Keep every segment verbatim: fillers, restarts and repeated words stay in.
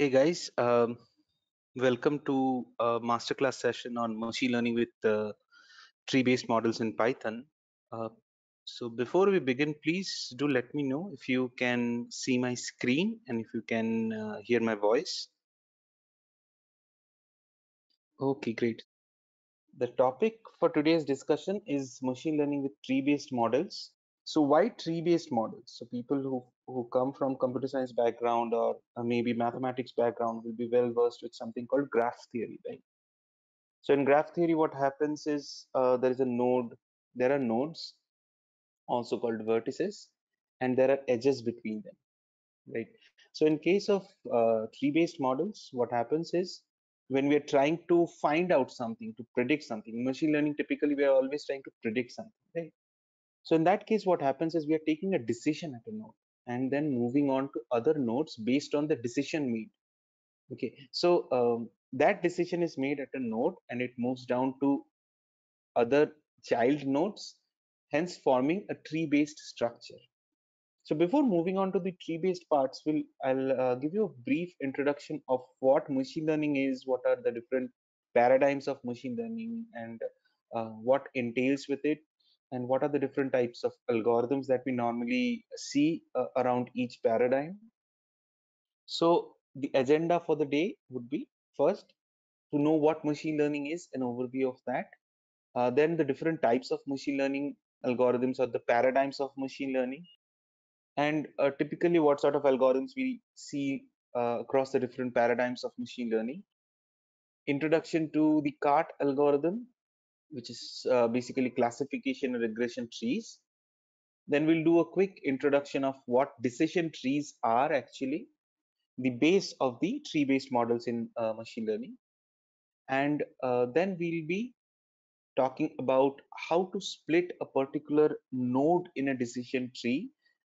Hey guys, um, welcome to a masterclass session on machine learning with uh, tree-based models in Python. Uh, so before we begin, please do let me know if you can see my screen and if you can uh, hear my voice. Okay, great. The topic for today's discussion is machine learning with tree-based models. So why tree-based models? So people who who come from computer science background or maybe mathematics background will be well versed with something called graph theory, right? So in graph theory, what happens is uh, there is a node, there are nodes, also called vertices, and there are edges between them, right? So in case of uh, tree-based models, what happens is when we are trying to find out something, to predict something, in machine learning, typically we are always trying to predict something, right? So in that case, what happens is we are taking a decision at a node and then moving on to other nodes based on the decision made. Okay, so um, that decision is made at a node and it moves down to other child nodes, hence forming a tree-based structure. So before moving on to the tree-based parts, we'll, I'll uh, give you a brief introduction of what machine learning is, what are the different paradigms of machine learning, and uh, what entails with it, and what are the different types of algorithms that we normally see uh, around each paradigm. So the agenda for the day would be first to know what machine learning is, an overview of that, uh, then the different types of machine learning algorithms or the paradigms of machine learning, and uh, typically what sort of algorithms we see uh, across the different paradigms of machine learning, introduction to the CART algorithm, which is uh, basically classification and regression trees. Then we'll do a quick introduction of what decision trees are actually, the base of the tree-based models in uh, machine learning. And uh, then we'll be talking about how to split a particular node in a decision tree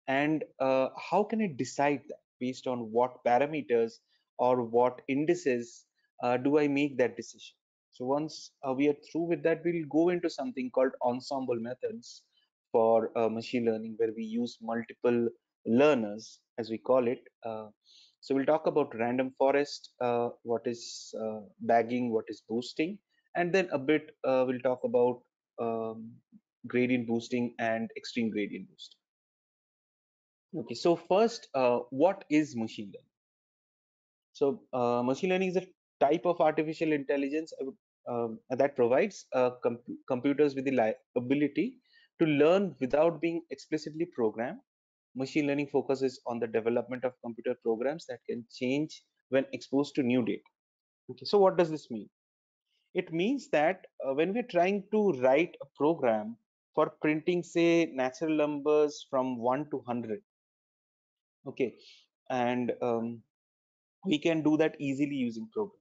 and uh, how can it decide that based on what parameters or what indices uh, do I make that decision. So once uh, we are through with that, we'll go into something called ensemble methods for uh, machine learning, where we use multiple learners, as we call it. Uh, so we'll talk about random forest, uh, what is uh, bagging, what is boosting, and then a bit uh, we'll talk about um, gradient boosting and extreme gradient boosting. Okay, so first, uh, what is machine learning? So uh, machine learning is a type of artificial intelligence um, that provides uh, com computers with the ability to learn without being explicitly programmed. Machine learning focuses on the development of computer programs that can change when exposed to new data. Okay, so what does this mean? It means that uh, when we're trying to write a program for printing, say, natural numbers from one to one hundred, okay, and um, we can do that easily using programs.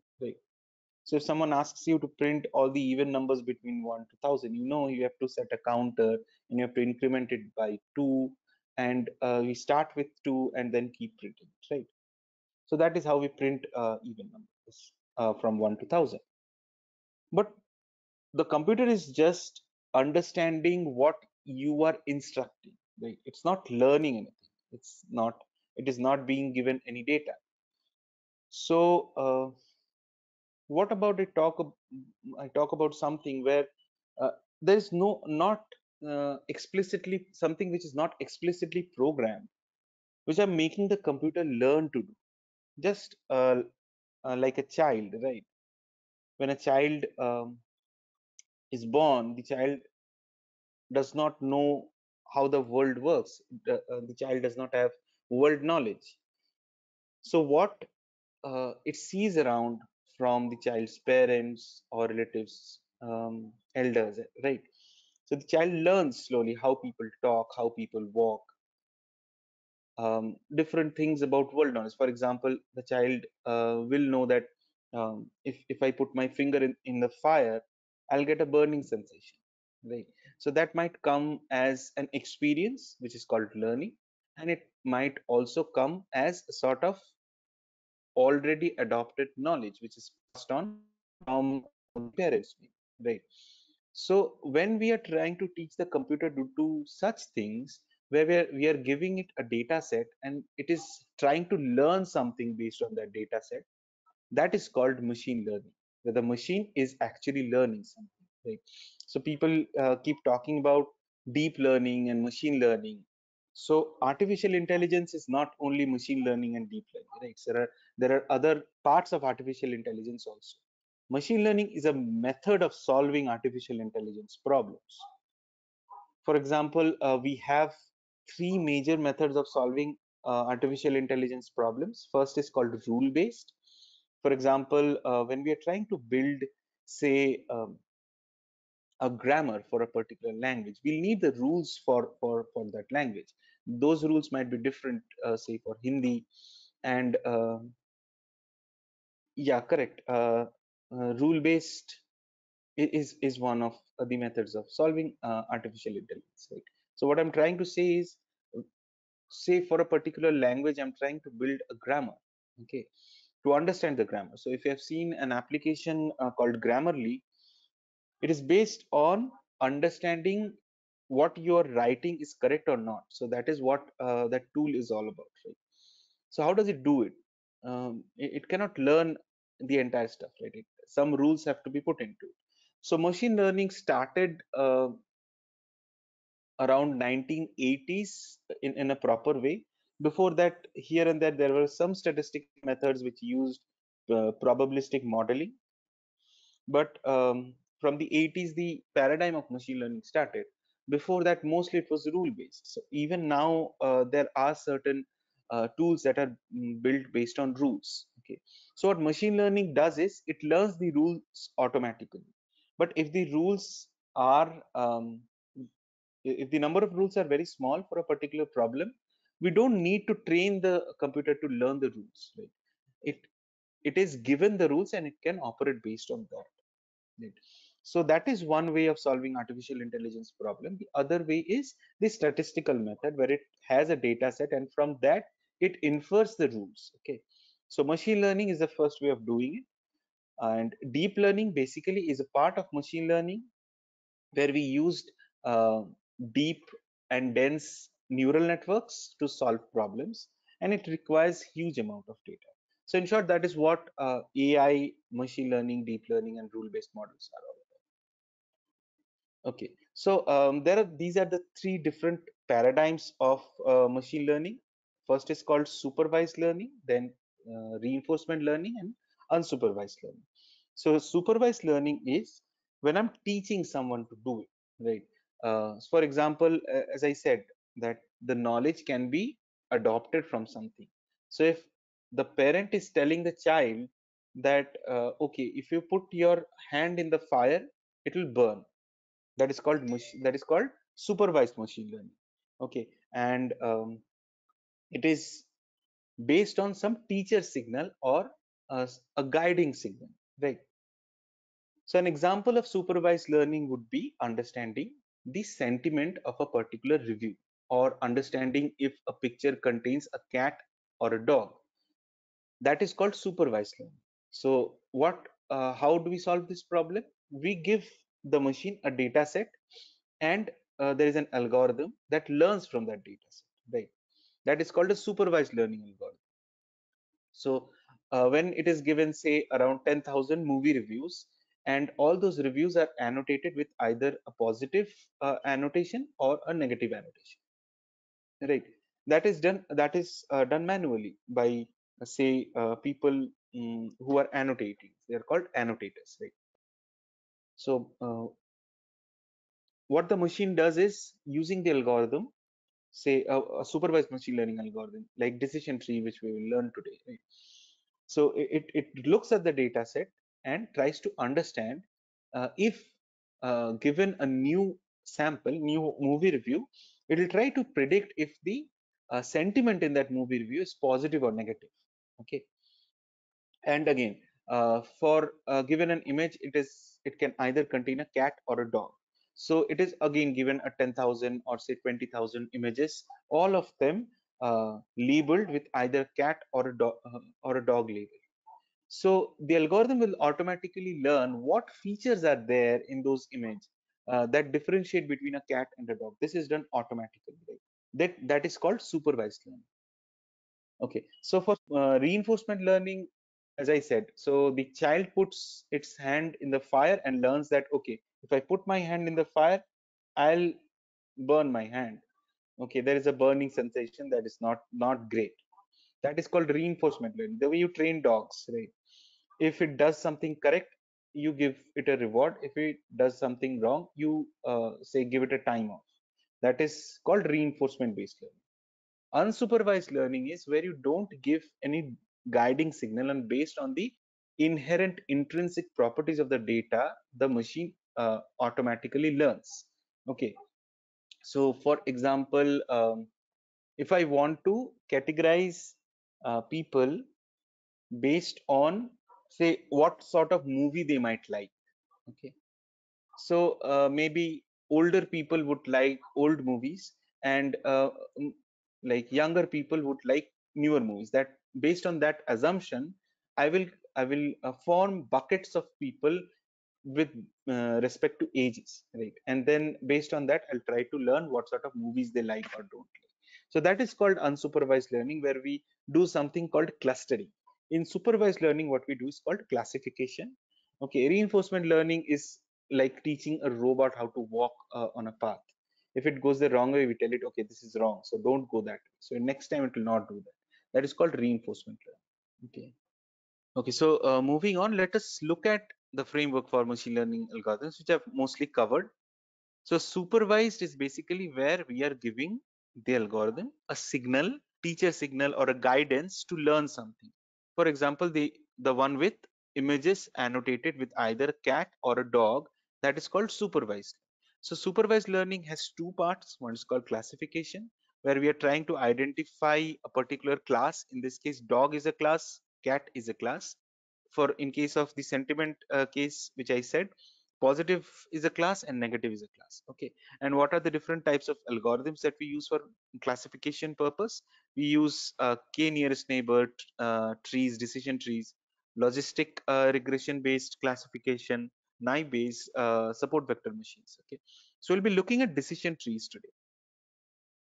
So if someone asks you to print all the even numbers between one to one thousand, you know you have to set a counter and you have to increment it by two, and uh, we start with two and then keep printing, right? So that is how we print uh, even numbers uh, from one to one thousand. But the computer is just understanding what you are instructing, right? It's not learning anything. It's not, it is not being given any data. So, uh, what about it talk I talk about something where uh, there is no not uh, explicitly something which is not explicitly programmed, which I'm making the computer learn to do, just uh, uh, like a child, right? When a child um, is born, the child does not know how the world works. The, uh, the child does not have world knowledge. So what uh, it sees around from the child's parents or relatives, um, elders, right? So the child learns slowly how people talk, how people walk, um, different things about world knowledge. For example, the child uh, will know that um, if, if I put my finger in, in the fire, I'll get a burning sensation, right? So that might come as an experience, which is called learning, and it might also come as a sort of already adopted knowledge, which is passed on from parents, right? So when we are trying to teach the computer to do such things, where we are, we are giving it a data set and it is trying to learn something based on that data set. That is called machine learning, where the machine is actually learning something, right? So people uh, keep talking about deep learning and machine learning. So artificial intelligence is not only machine learning and deep learning, right? So there are, there are other parts of artificial intelligence also. Machine learning is a method of solving artificial intelligence problems. For example, uh, we have three major methods of solving uh, artificial intelligence problems. First is called rule-based. For example, uh, when we are trying to build, say, um, a grammar for a particular language, we need the rules for, for, for that language. Those rules might be different, uh, say, for Hindi. And uh, yeah, correct. Uh, Uh, rule-based is is one of the methods of solving uh, artificial intelligence, right? So what I'm trying to say is, say for a particular language, I'm trying to build a grammar, okay, to understand the grammar. So if you have seen an application uh, called Grammarly, it is based on understanding what your writing is correct or not. So that is what uh, that tool is all about, right? So how does it do it? Um, it, it cannot learn the entire stuff, right? It, some rules have to be put into it. So machine learning started uh, around nineteen eighties in, in a proper way. Before that, here and there, there were some statistic methods which used uh, probabilistic modeling. But um, from the eighties, the paradigm of machine learning started. Before that, mostly it was rule-based. So even now, uh, there are certain uh, tools that are built based on rules. Okay. So what machine learning does is it learns the rules automatically. But if the rules are, um, if the number of rules are very small for a particular problem, we don't need to train the computer to learn the rules, right? It, it is given the rules and it can operate based on that. Right? So that is one way of solving artificial intelligence problem. The other way is the statistical method, where it has a data set and from that it infers the rules. Okay. So machine learning is the first way of doing it, and deep learning basically is a part of machine learning where we used uh, deep and dense neural networks to solve problems, and it requires huge amount of data. So in short, that is what uh, A I, machine learning, deep learning and rule-based models are all about. Okay, so um, there are, these are the three different paradigms of uh, machine learning. First is called supervised learning, then Uh, reinforcement learning and unsupervised learning. So supervised learning is when I'm teaching someone to do it, right? Uh, for example, as I said, that the knowledge can be adopted from something. So if the parent is telling the child that, uh, okay, if you put your hand in the fire, it will burn. That is called that is called supervised machine learning. Okay, and um, it is based on some teacher signal or a, a guiding signal, right? So an example of supervised learning would be understanding the sentiment of a particular review, or understanding if a picture contains a cat or a dog. That is called supervised learning. So what, uh, how do we solve this problem? We give the machine a data set, and uh, there is an algorithm that learns from that data set, right? That is called a supervised learning algorithm. So uh, when it is given, say, around ten thousand movie reviews, and all those reviews are annotated with either a positive uh, annotation or a negative annotation, right? That is done, that is uh, done manually by, uh, say, uh, people um, who are annotating. They are called annotators, right? So uh, what the machine does is, using the algorithm, say a, a supervised machine learning algorithm like decision tree, which we will learn today, right? So it, it looks at the data set and tries to understand uh, if uh, given a new sample, new movie review, it will try to predict if the uh, sentiment in that movie review is positive or negative. Okay. And again, uh, for uh, given an image, it is it can either contain a cat or a dog. So it is again given a ten thousand or say twenty thousand images, all of them uh, labeled with either cat or a dog uh, or a dog label. So the algorithm will automatically learn what features are there in those images uh, that differentiate between a cat and a dog. This is done automatically, right? that that is called supervised learning. Okay, so for uh, reinforcement learning, as I said, so the child puts its hand in the fire and learns that, okay, if I put my hand in the fire, I'll burn my hand. Okay, there is a burning sensation that is not not great. That is called reinforcement learning. The way you train dogs, right? If it does something correct, you give it a reward. If it does something wrong, you uh, say give it a time off. That is called reinforcement based learning. Unsupervised learning is where you don't give any guiding signal, and based on the inherent intrinsic properties of the data, the machine uh, automatically learns. Okay, so for example, um, if I want to categorize uh, people based on, say, what sort of movie they might like. Okay, so uh, maybe older people would like old movies, and uh, like younger people would like newer movies. That based on that assumption, I will I will uh, form buckets of people with uh, respect to ages, right? And then based on that, I'll try to learn what sort of movies they like or don't like. So that is called unsupervised learning, where we do something called clustering. In supervised learning, what we do is called classification. Okay, reinforcement learning is like teaching a robot how to walk uh, on a path. If it goes the wrong way, we tell it, okay, this is wrong, so don't go that way. So next time it will not do that. That is called reinforcement learning. Okay. Okay, so uh, moving on, let us look at the framework for machine learning algorithms, which I've mostly covered. So supervised is basically where we are giving the algorithm a signal, teacher signal or a guidance to learn something. For example, the the one with images annotated with either a cat or a dog, that is called supervised. So supervised learning has two parts. One is called classification, where we are trying to identify a particular class. In this case, dog is a class, cat is a class. For in case of the sentiment uh, case, which I said, positive is a class and negative is a class. Okay, and what are the different types of algorithms that we use for classification purpose? We use uh, K nearest neighbor uh, trees, decision trees, logistic uh, regression based classification, Nye based uh, support vector machines. Okay, so we'll be looking at decision trees today.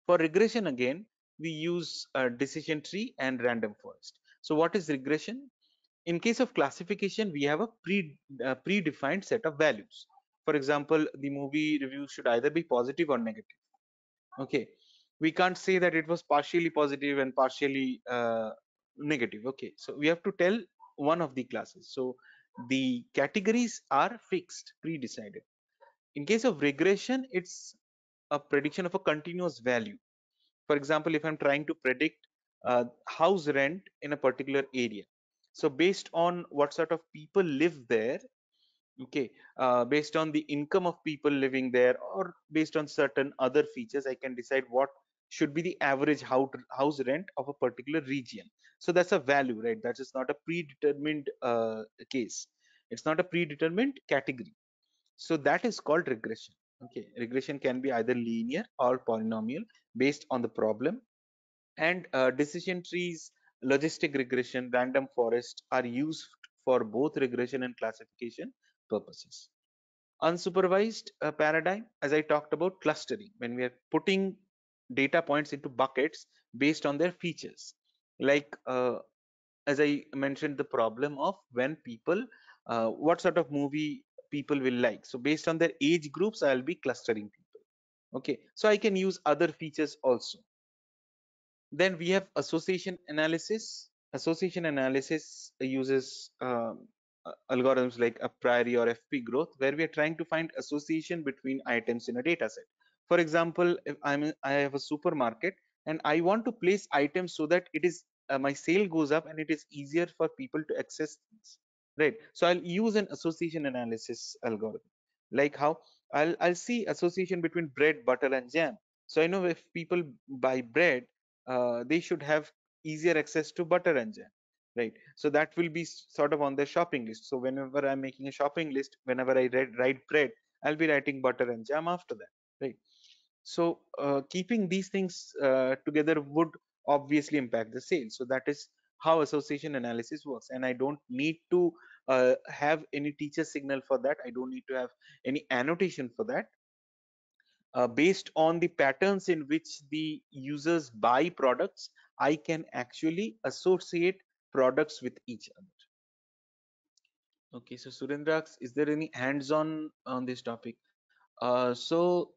For regression, again, we use a decision tree and random forest. So what is regression? In case of classification, we have a pre uh, predefined set of values. For example, the movie review should either be positive or negative. Okay, we can't say that it was partially positive and partially uh, negative. Okay, so we have to tell one of the classes. So the categories are fixed, pre-decided. In case of regression, it's a prediction of a continuous value. For example, if I'm trying to predict uh, house rent in a particular area, so based on what sort of people live there, okay, uh, based on the income of people living there, or based on certain other features, I can decide what should be the average house rent of a particular region. So that's a value, right? That is not a predetermined uh, case. It's not a predetermined category. So that is called regression. Okay, regression can be either linear or polynomial based on the problem. And uh, decision trees, logistic regression, random forest are used for both regression and classification purposes. Unsupervised uh, paradigm, as I talked about, clustering, when we are putting data points into buckets based on their features, like uh, as I mentioned, the problem of when people uh, what sort of movie people will like. So based on their age groups, I'll be clustering people. Okay, so I can use other features also. Then we have association analysis. Association analysis uses um, algorithms like a priori or F P growth, where we are trying to find association between items in a data set. For example, if I'm I have a supermarket and I want to place items so that it is uh, my sale goes up and it is easier for people to access things, right? So I'll use an association analysis algorithm, like how I'll I'll see association between bread, butter, and jam. So I know if people buy bread, uh, they should have easier access to butter and jam, right? So that will be sort of on their shopping list. So whenever I'm making a shopping list, whenever I read, write bread, I'll be writing butter and jam after that, right? So uh, keeping these things uh, together would obviously impact the sales. So that is how association analysis works. And I don't need to uh, have any teacher signal for that. I don't need to have any annotation for that. uh, based on the patterns in which the users buy products, I can actually associate products with each other. Okay, so Surendrax, is there any hands-on on this topic? Uh, so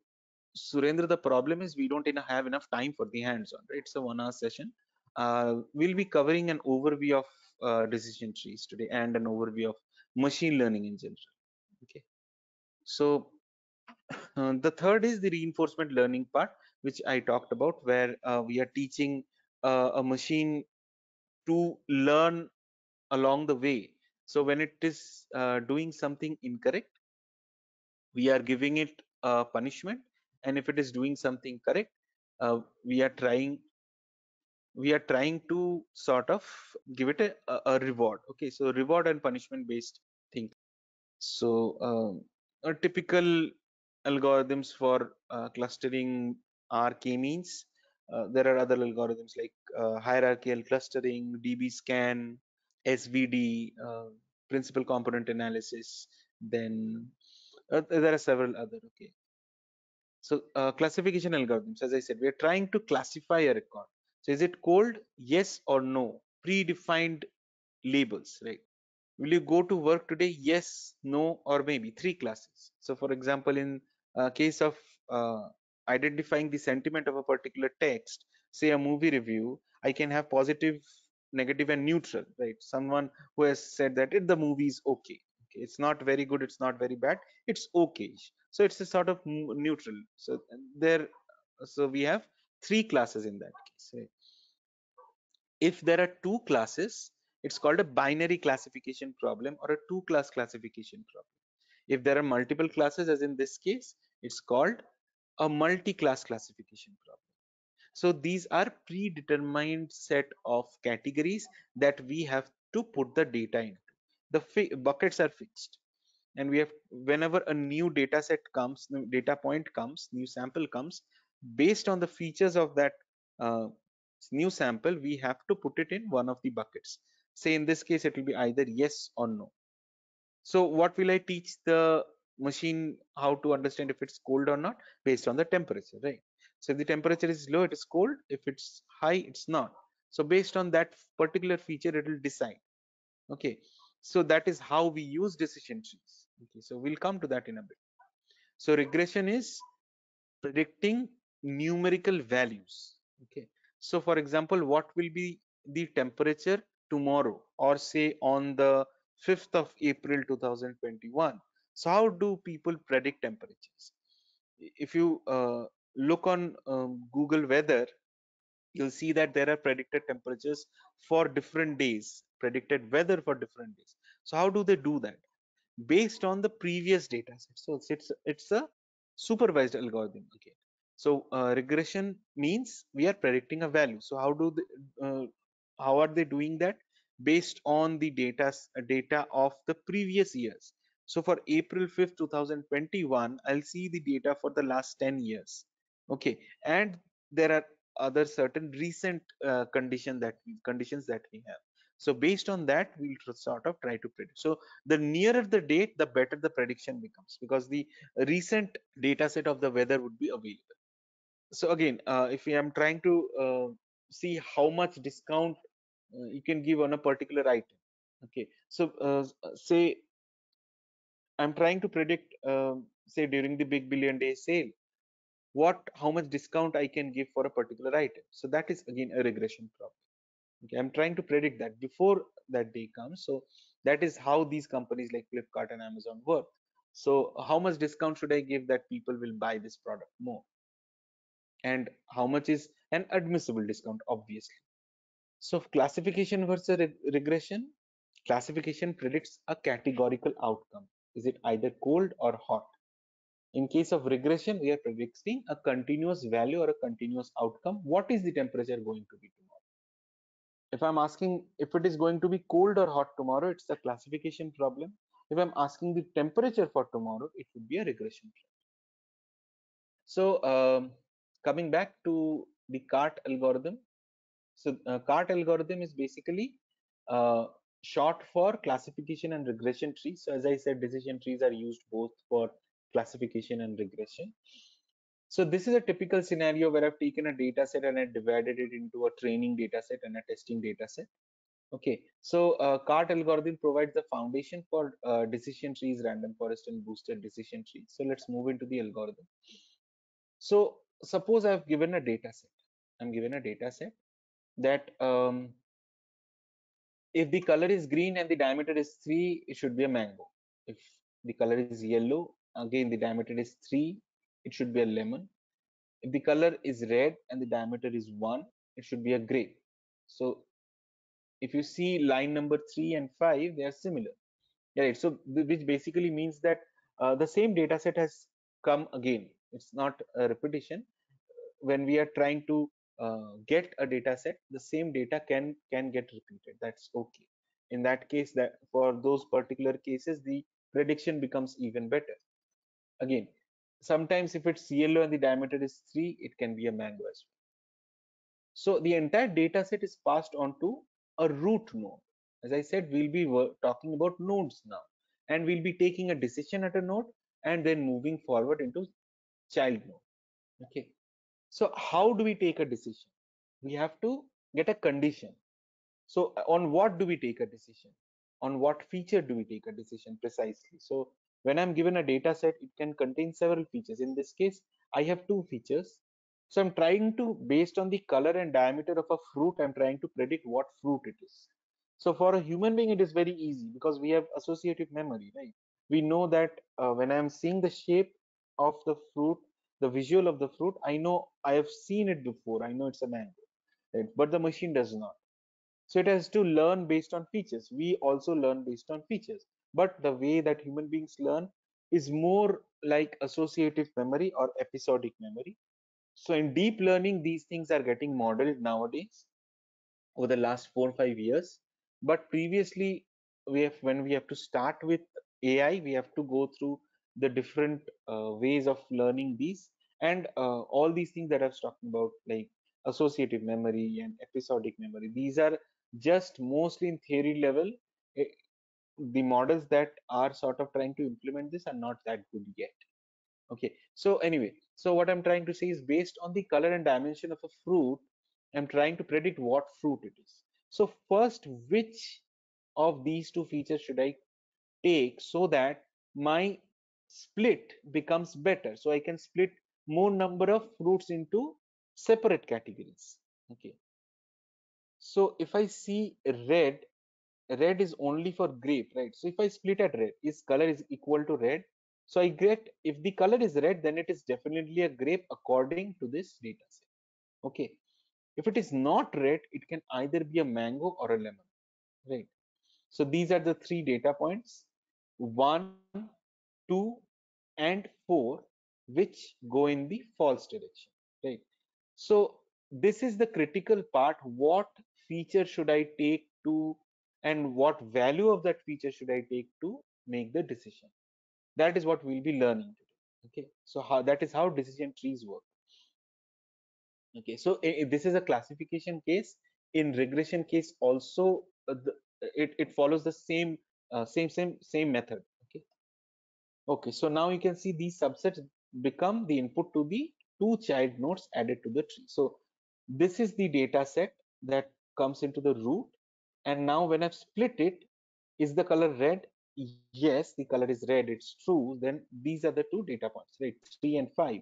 Surendra, the problem is we don't have enough time for the hands-on, right? It's a one-hour session. Uh, we'll be covering an overview of uh, decision trees today and an overview of machine learning in general. Okay, so uh, the third is the reinforcement learning part, which I talked about, where uh, we are teaching uh, a machine to learn along the way. So when it is uh, doing something incorrect, we are giving it a punishment, and if it is doing something correct, uh, we are trying we are trying to sort of give it a, a reward. Okay, so reward and punishment based thing. So um, a typical algorithms for uh, clustering are K-means. Uh, there are other algorithms like uh, hierarchical clustering, D B scan, S V D, uh, principal component analysis. Then uh, there are several other. Okay, so uh, classification algorithms, as I said, we are trying to classify a record. So is it cold? Yes or no? Predefined labels, right? Will you go to work today? Yes, no, or maybe. Three classes. So for example, in uh, case of uh, identifying the sentiment of a particular text, say a movie review, I can have positive, negative, and neutral, right? Someone who has said that it, the movie is okay. Okay, it's not very good, it's not very bad, it's okay. So it's a sort of neutral. So there, so we have three classes in that case, right? If there are two classes, it's called a binary classification problem or a two class classification problem. If there are multiple classes, as in this case, it's called a multi-class classification problem. So these are predetermined set of categories that we have to put the data into. The buckets are fixed, and we have, whenever a new data set comes, new data point comes, new sample comes, based on the features of that uh, new sample, we have to put it in one of the buckets. Say in this case, it will be either yes or no. So what will I teach the machine how to understand if it's cold or not? Based on the temperature, right? So if the temperature is low, it is cold. If it's high, it's not. So based on that particular feature, it will decide. Okay, so that is how we use decision trees. Okay, so we'll come to that in a bit. So regression is predicting numerical values. Okay, so for example, what will be the temperature tomorrow, or say on the fifth of April two thousand twenty-one? So how do people predict temperatures? If you uh, look on um, Google Weather, you'll see that there are predicted temperatures for different days, predicted weather for different days. So how do they do that? Based on the previous data set. So it's it's a supervised algorithm. Okay, so uh, regression means we are predicting a value. So how do they, uh, how are they doing that? Based on the data data of the previous years. So for April fifth two thousand twenty-one, I'll see the data for the last ten years. Okay, and there are other certain recent uh, condition that conditions that we have. So based on that, we'll sort of try to predict. So the nearer the date, the better the prediction becomes, because the recent data set of the weather would be available. So again, uh, if I am trying to uh, see how much discount uh, you can give on a particular item. Okay, so uh, say I'm trying to predict, uh, say during the Big Billion Day sale, what how much discount I can give for a particular item. So that is again a regression problem. Okay, I'm trying to predict that before that day comes. So that is how these companies like Flipkart and Amazon work. So how much discount should I give that people will buy this product more? And how much is an admissible discount, obviously. So classification versus re regression. Classification predicts a categorical outcome. Is it either cold or hot? In case of regression, we are predicting a continuous value or a continuous outcome. What is the temperature going to be tomorrow? If I'm asking if it is going to be cold or hot tomorrow, it's a classification problem. If I'm asking the temperature for tomorrow, it would be a regression problem. So um, coming back to the CART algorithm. So uh, CART algorithm is basically uh, short for classification and regression trees. So as I said, decision trees are used both for classification and regression. So this is a typical scenario where I've taken a data set and I divided it into a training data set and a testing data set. Okay, so uh, CART algorithm provides the foundation for uh, decision trees, random forest and boosted decision trees. So let's move into the algorithm. So suppose I've given a data set. I'm given a data set that um, if the color is green and the diameter is three, it should be a mango. If the color is yellow, again the diameter is three, it should be a lemon. If the color is red and the diameter is one, it should be a grape. So if you see line number three and five, they are similar, right? So which basically means that uh, the same data set has come again. It's not a repetition. When we are trying to uh, get a data set, the same data can can get repeated. That's okay. In that case, that for those particular cases, the prediction becomes even better. Again, sometimes if it's yellow and the diameter is three, it can be a mango as well. So the entire data set is passed on to a root node. As I said, we'll be talking about nodes now, and we'll be taking a decision at a node and then moving forward into child node. Okay, so how do we take a decision? We have to get a condition. So on what do we take a decision? On what feature do we take a decision precisely? So when I'm given a data set, it can contain several features. In this case, I have two features. So I'm trying to, based on the color and diameter of a fruit, I'm trying to predict what fruit it is. So for a human being, it is very easy because we have associative memory, right? We know that uh, when I'm seeing the shape of the fruit, the visual of the fruit, I know I have seen it before. I know it's a mango, right? But the machine does not. So it has to learn based on features. We also learn based on features. But the way that human beings learn is more like associative memory or episodic memory. So in deep learning, these things are getting modeled nowadays over the last four or five years. But previously, we have, when we have to start with A I, we have to go through the different uh, ways of learning these. And uh, all these things that I was talking about, like associative memory and episodic memory, these are just mostly in theory level. It, the models that are sort of trying to implement this are not that good yet. Okay, so anyway, so what I'm trying to say is, based on the color and dimension of a fruit, I'm trying to predict what fruit it is. So first, which of these two features should I take so that my split becomes better? So I can split more number of fruits into separate categories. Okay, so if I see red, red is only for grape, right? So if I split at red, its color is equal to red. So I get, if the color is red, then it is definitely a grape according to this data set. Okay. If it is not red, it can either be a mango or a lemon, right? So these are the three data points, one, two, and four, which go in the false direction, right? So this is the critical part. What feature should I take to, and what value of that feature should I take to make the decision? That is what we'll be learning today. Okay, so how that is how decision trees work. Okay, so uh, this is a classification case. In regression case also, uh, the, it, it follows the same uh, same same same method. Okay, okay, so now you can see these subsets become the input to the two child nodes added to the tree. So this is the data set that comes into the root. And now when I've split it, is the color red? Yes, the color is red. It's true. Then these are the two data points, right? Three and five,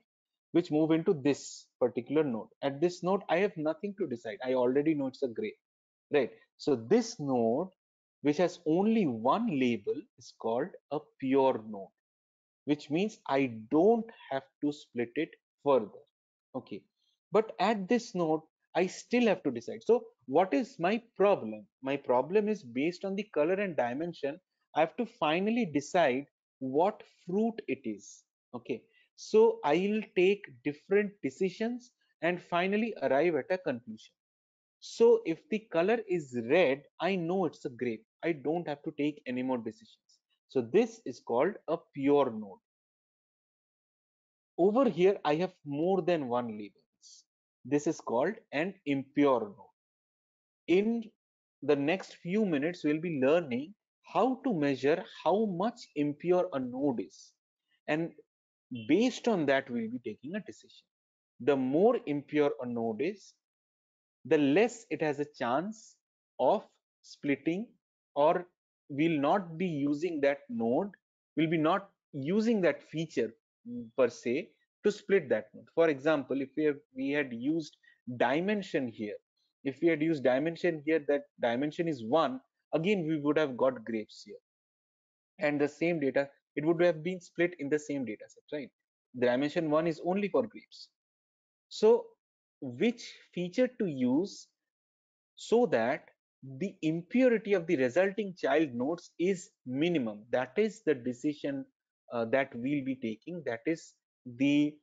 which move into this particular node. At this node, I have nothing to decide. I already know it's a grape, right? So this node, which has only one label, is called a pure node, which means I don't have to split it further. Okay. But at this node, I still have to decide. So what is my problem? My problem is, based on the color and dimension, I have to finally decide what fruit it is. Okay, so I will take different decisions and finally arrive at a conclusion. So if the color is red, I know it's a grape. I don't have to take any more decisions. So this is called a pure node. Over here, I have more than one label. This is called an impure node. In the next few minutes, we'll be learning how to measure how much impure a node is. And Based on that, we'll be taking a decision. The more impure a node is, the less it has a chance of splitting, or will not be using that node, will be not using that feature per se to split that node. For example, if we, have, we had used dimension here, if we had used dimension here, that dimension is one, again, we would have got grapes here. And the same data, it would have been split in the same data set, right? Dimension one is only for grapes. So which feature to use so that the impurity of the resulting child nodes is minimum? That is the decision uh, that we'll be taking. That is the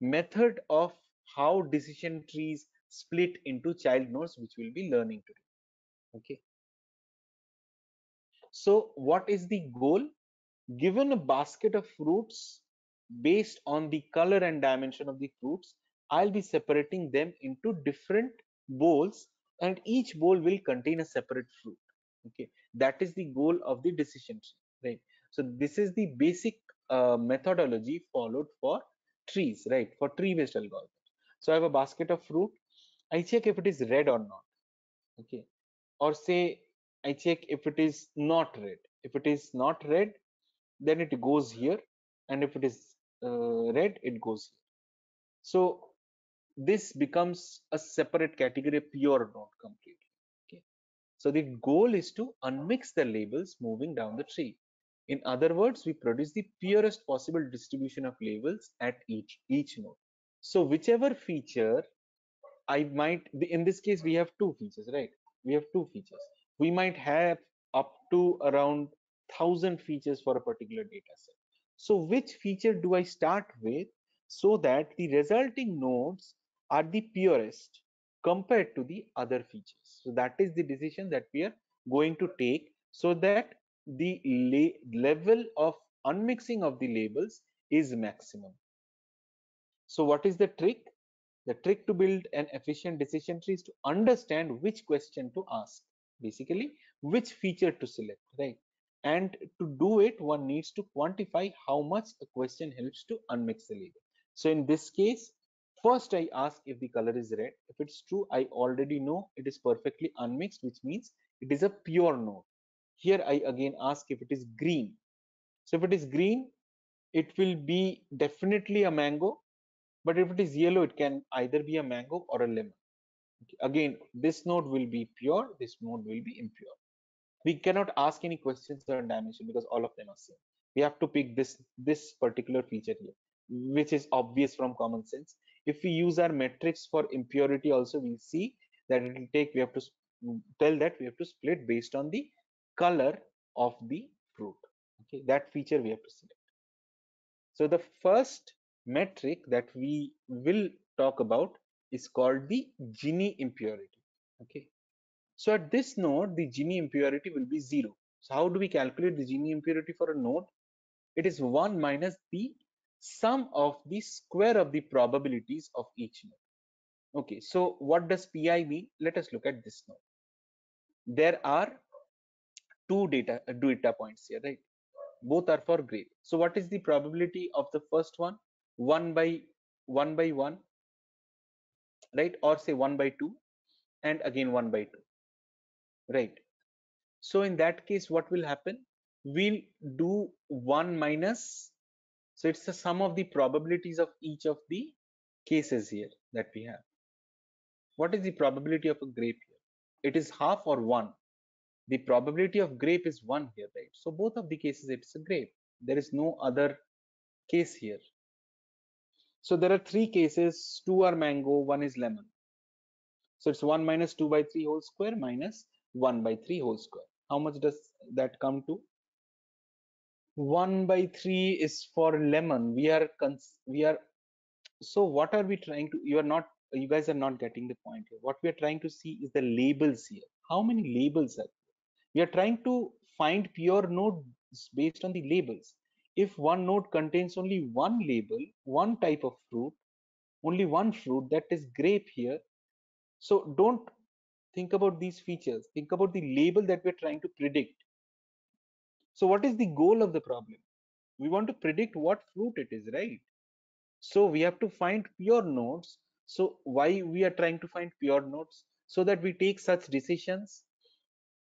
method of how decision trees split into child nodes, which we'll be learning today. Okay. So what is the goal? Given a basket of fruits, based on the color and dimension of the fruits, I'll be separating them into different bowls, and each bowl will contain a separate fruit. Okay, that is the goal of the decision tree, right? So this is the basic uh, methodology followed for trees, right? For tree-based algorithms. So I have a basket of fruit. I check if it is red or not. Okay, or say I check if it is not red. If it is not red, then it goes here, and if it is uh, red, it goes here. So this becomes a separate category, pure node completely. Okay. So the goal is to unmix the labels moving down the tree. In other words, we produce the purest possible distribution of labels at each each node. So whichever feature I might, in this case, we have two features, right? We have two features. We might have up to around one thousand features for a particular data set. So which feature do I start with so that the resulting nodes are the purest compared to the other features? So that is the decision that we are going to take, so that the la level of unmixing of the labels is maximum. So what is the trick? The trick to build an efficient decision tree is to understand which question to ask, basically which feature to select, right? And to do it, one needs to quantify how much a question helps to unmix the label. So in this case, first I ask if the color is red. If it's true, I already know it is perfectly unmixed, which means it is a pure node. Here I again ask if it is green. So if it is green, it will be definitely a mango, but if it is yellow, it can either be a mango or a lemon. Okay. Again, this node will be pure, this node will be impure. We cannot ask any questions on dimension because all of them are same. We have to pick this, this particular feature here, which is obvious from common sense. If we use our metrics for impurity also, we'll see that it will take, we have to tell that we have to split based on the color of the fruit. Okay, that feature we have to select. So the first metric that we will talk about is called the Gini impurity. Okay. So at this node, the Gini impurity will be zero. So how do we calculate the Gini impurity for a node? It is one minus the sum of the square of the probabilities of each node. Okay, so what does P I mean? Let us look at this node. There are two data, data points here, right? Both are for grape. So what is the probability of the first one? one by one by one, right? Or say one by two, and again one by two. Right. So in that case, what will happen? We'll do one minus. So it's the sum of the probabilities of each of the cases here that we have. What is the probability of a grape here? It is half or one. The probability of grape is one here, right? So both of the cases, it's a grape. There is no other case here. So there are three cases, two are mango, one is lemon. So it's one minus two by three whole square minus one by three whole square. How much does that come to? one by three is for lemon. We are, cons we are, so what are we trying to, you are not, you guys are not getting the point here. What we are trying to see is the labels here. How many labels are there? We are trying to find pure nodes based on the labels. If one node contains only one label, one type of fruit, only one fruit, that is grape here. So don't think about these features. Think about the label that we're trying to predict. So what is the goal of the problem? We want to predict what fruit it is, right? So we have to find pure nodes. So why we are trying to find pure nodes? So that we take such decisions,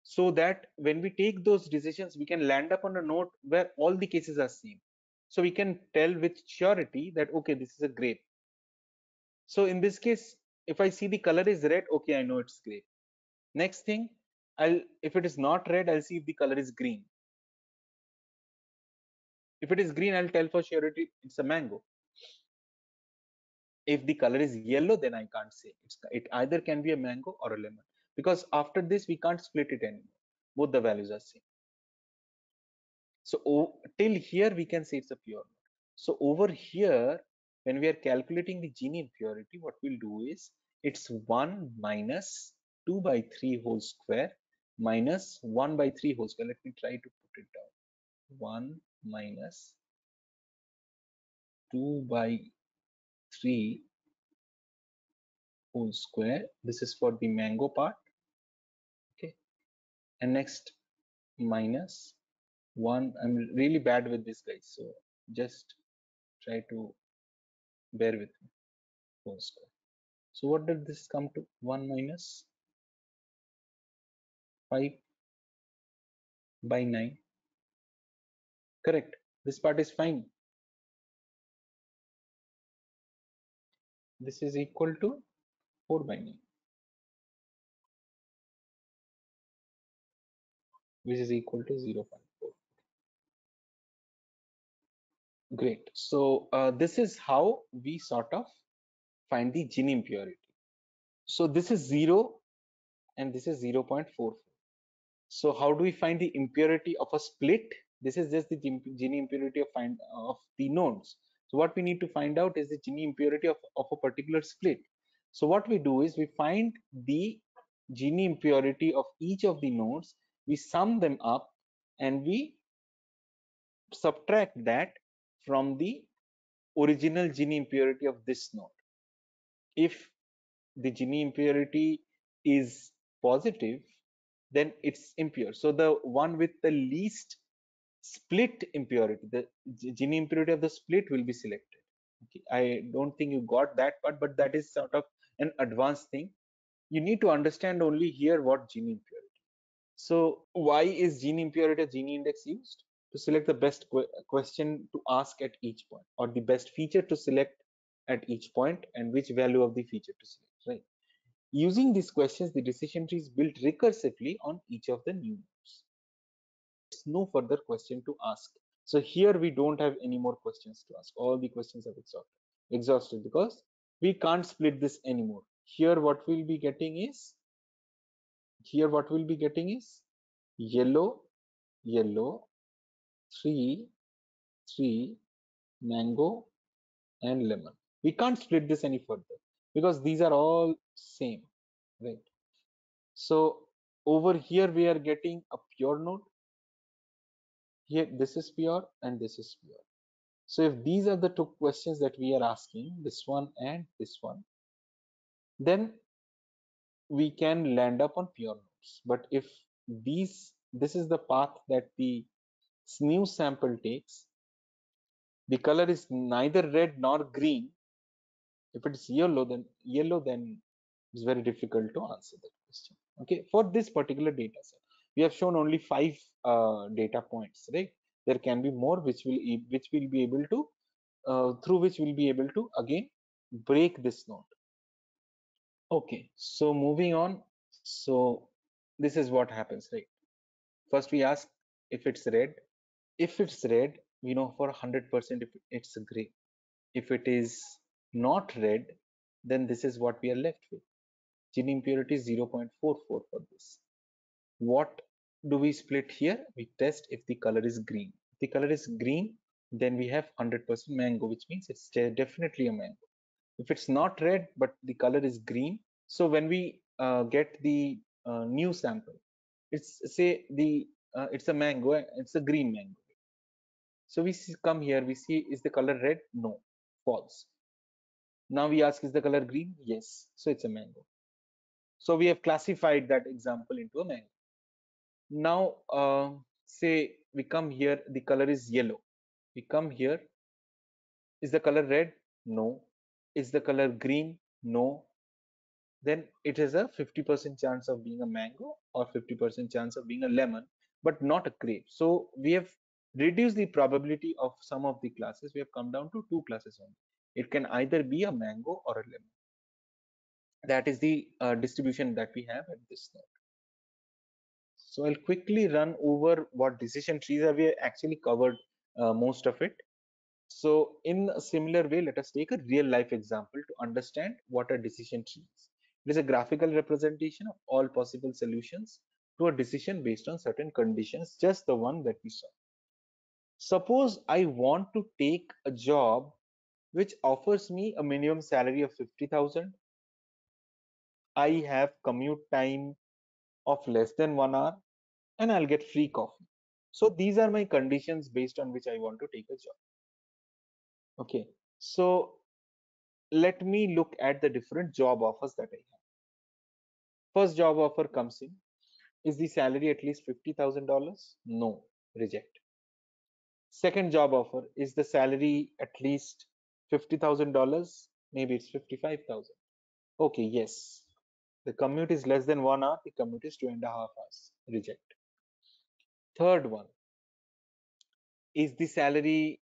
so that when we take those decisions, we can land up on a node where all the cases are same. So we can tell with surety that, okay, this is a grape. So in this case, if I see the color is red, okay, I know it's grape. Next thing, I'll, if it is not red, I'll see if the color is green. If it is green, I'll tell for surety it's a mango. If the color is yellow, then I can't say it's, it either can be a mango or a lemon, because after this we can't split it anymore. Both the values are same. So oh, till here we can say it's a pure node. So over here, when we are calculating the Gini impurity, what we'll do is it's one minus two by three whole square minus one by three whole square. Let me try to put it down. One minus two by three whole square. This is for the mango part, okay. And next minus one. I'm really bad with this, guys, so just try to bear with me. Whole square. So what did this come to? One minus five by nine. Correct. This part is fine. This is equal to four by nine, which is equal to zero point four. Great. So uh, this is how we sort of find the Gini impurity. So this is zero and this is zero point four four. So how do we find the impurity of a split? This is just the Gini impurity of find of the nodes. So what we need to find out is the Gini impurity of, of a particular split. So what we do is we find the Gini impurity of each of the nodes, we sum them up, and we subtract that from the original Gini impurity of this node. If the Gini impurity is positive, then it's impure. So the one with the least split impurity, the Gini impurity of the split, will be selected. Okay. I don't think you got that part, but that is sort of an advanced thing. You need to understand only here what Gini impurity. So why is Gini impurity or Gini index used? To select the best qu question to ask at each point, or the best feature to select at each point, and which value of the feature to select, right? Using these questions, the decision tree is built recursively on each of the new nodes. No further question to ask. So here we don't have any more questions to ask. All the questions are exhausted, exhausted because we can't split this anymore. Here what we'll be getting is, here what we'll be getting is yellow, yellow, three, three, mango, and lemon. We can't split this any further because these are all same, right? So over here we are getting a pure node. Here, this is pure and this is pure. So if these are the two questions that we are asking, this one and this one, then we can land up on pure nodes. But if these, this is the path that the new sample takes, the color is neither red nor green. If it's yellow, then yellow, then it's very difficult to answer that question. Okay, for this particular data set. We have shown only five uh, data points, right? There can be more, which will which will be able to uh, through which we'll be able to again break this node. Okay, so moving on. So this is what happens, right? First we ask if it's red. If it's red, we know for one hundred percent if it's gray. If it is not red, then this is what we are left with. Gini impurity is zero point four four for this. What do we split here? We test if the color is green. If the color is green, then we have one hundred percent mango, which means it's definitely a mango. If it's not red, but the color is green, so when we uh, get the uh, new sample, it's say the uh, it's a mango, it's a green mango. So we see, come here, we see, is the color red? No, false. Now we ask, is the color green? Yes, so it's a mango. So we have classified that example into a mango. Now uh, say we come here, the color is yellow. We come here. Is the color red? No. Is the color green? No. Then it is a fifty percent chance of being a mango or fifty percent chance of being a lemon, but not a grape. So we have reduced the probability of some of the classes. We have come down to two classes only. It can either be a mango or a lemon. That is the uh, distribution that we have at this node. So I'll quickly run over what decision trees are. We actually covered uh, most of it. So in a similar way, let us take a real life example to understand what a decision tree is. It is a graphical representation of all possible solutions to a decision based on certain conditions, just the one that we saw. Suppose I want to take a job which offers me a minimum salary of fifty thousand. I have commute time of less than one hour and I'll get free coffee. So these are my conditions based on which I want to take a job. Okay, so let me look at the different job offers that I have. First job offer comes in. Is the salary at least fifty thousand dollars? No, reject. Second job offer, is the salary at least fifty thousand dollars? Maybe it's fifty-five thousand dollars. Okay, yes. The commute is less than one hour. The commute is two and a half hours. Reject. Third one, is the salary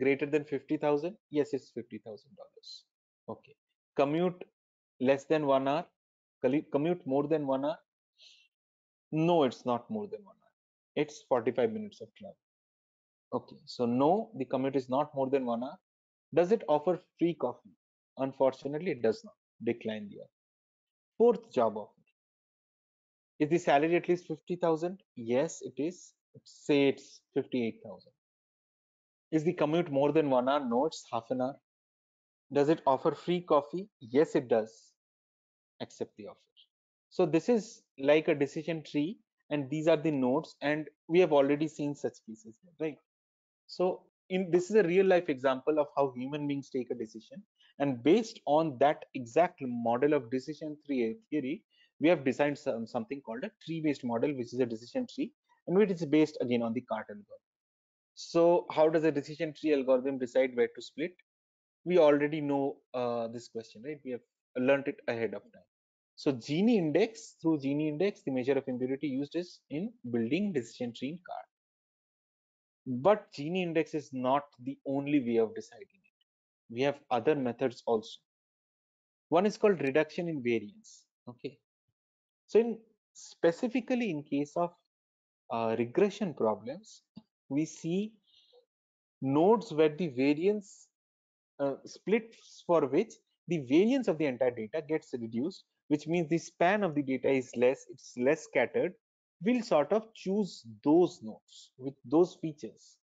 greater than fifty thousand? Yes, it's fifty thousand dollars. Okay. Commute less than one hour. Commute more than one hour? No, it's not more than one hour. It's forty-five minutes of travel. Okay. So no, the commute is not more than one hour. Does it offer free coffee? Unfortunately, it does not. Decline the offer. Fourth job offer. Is the salary at least fifty thousand? Yes, it is. Say it's fifty-eight thousand. Is the commute more than one hour? No, it's half an hour. Does it offer free coffee? Yes, it does. Accept the offer. So this is like a decision tree, and these are the nodes, and we have already seen such cases, right? So in this is a real life example of how human beings take a decision, and based on that exact model of decision tree theory, we have designed some, something called a tree-based model, which is a decision tree, and which is based again on the CART algorithm. So how does a decision tree algorithm decide where to split? We already know uh, this question, right? We have learned it ahead of time. So Gini index, through Gini index, the measure of impurity used is in building decision tree in CART. But Gini index is not the only way of deciding it. We have other methods also. One is called reduction in variance. Okay. So in specifically in case of uh, regression problems, we see nodes where the variance uh, splits for which the variance of the entire data gets reduced, which means the span of the data is less, it's less scattered. We'll sort of choose those nodes with those features.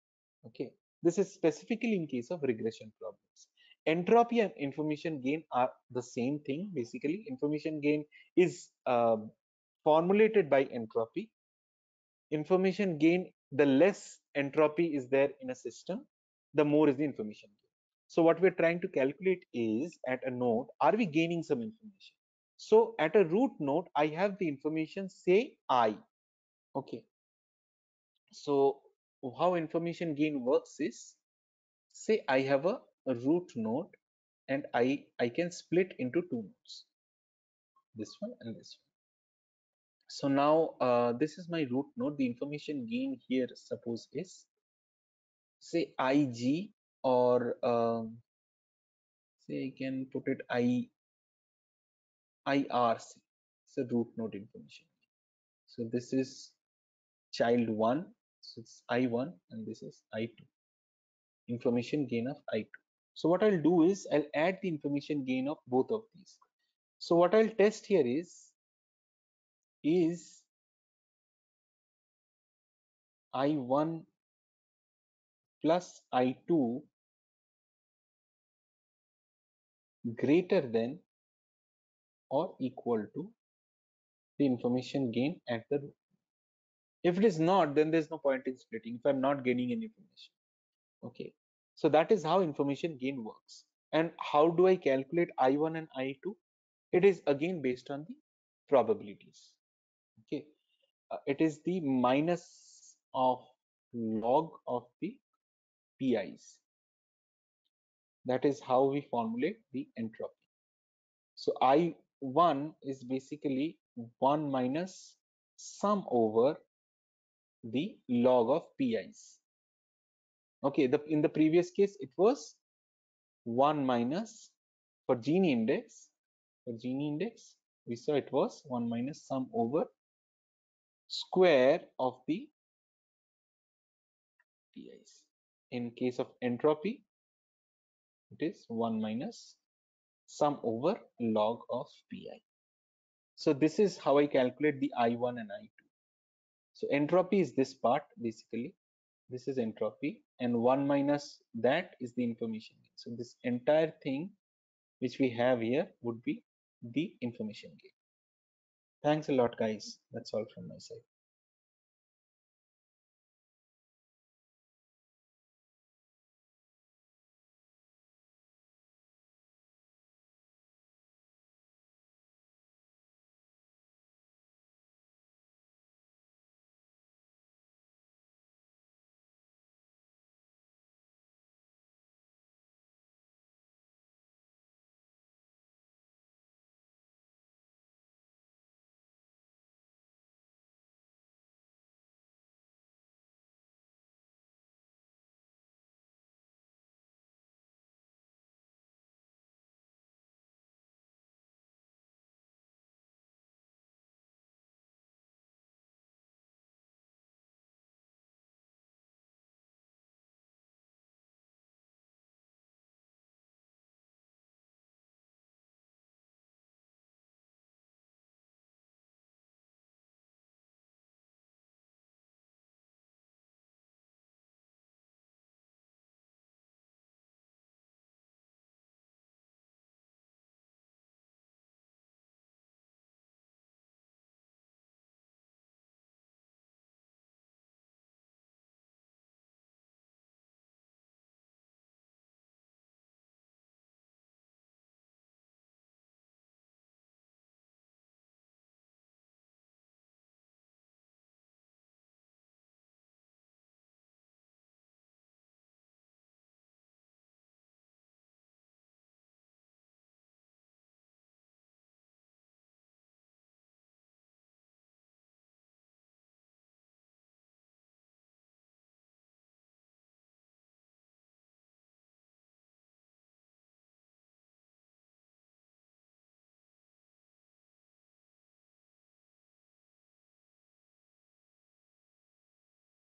Okay, this is specifically in case of regression problems. Entropy and information gain are the same thing. Basically, information gain is uh, formulated by entropy. Information gain, the less entropy is there in a system, the more is the information gain. So what we're trying to calculate is, at a node, are we gaining some information? So at a root node, I have the information, say I. Okay. So how information gain works is, say I have a, a root node, and I, I can split into two nodes, this one and this one. So now uh, this is my root node. The information gain here, suppose, is say I G, or um, say I can put it I, I R C. It's a root node information. So this is child one, so it's I one, and this is I two. Information gain of I two. So what I'll do is I'll add the information gain of both of these. So what I'll test here is, is I one plus I two greater than or equal to the information gain at the root? If it is not, then there's no point in splitting if I'm not gaining any information. Okay, so that is how information gain works. And how do I calculate I one and I two? It is again based on the probabilities. Okay, uh, it is the minus of log of the P Is. That is how we formulate the entropy. So I one is basically one minus sum over the log of P Is. Okay, the, in the previous case, it was one minus for Gini index. For Gini index, we saw it was one minus sum over square of the P Is. In case of entropy, it is one minus sum over log of P I. So this is how I calculate the I one and I two. So entropy is this part basically. This is entropy, and one minus that is the information gain. So this entire thing which we have here would be the information gain. Thanks a lot, guys. That's all from my side.